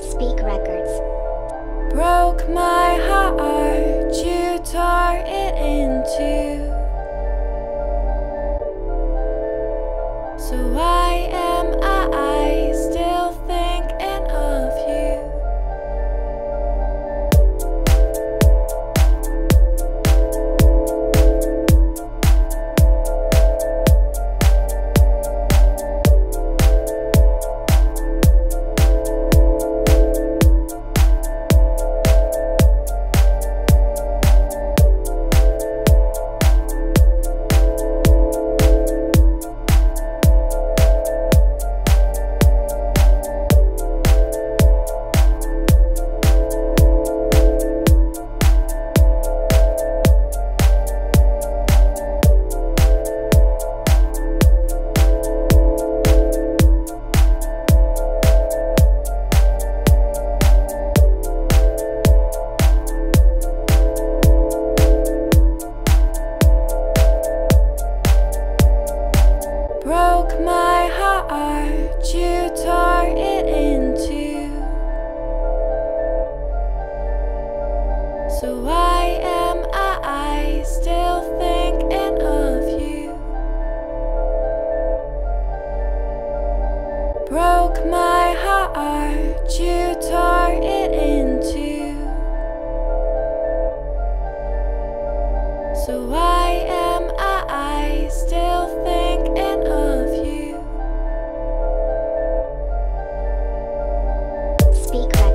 Speak Records. Broke my heart, you tore it in two. So why am I still thinking of you. You tore it in two. So why am I still thinking of you? Broke my heart, you tore it in two. So why am I still thinking of you? Speak.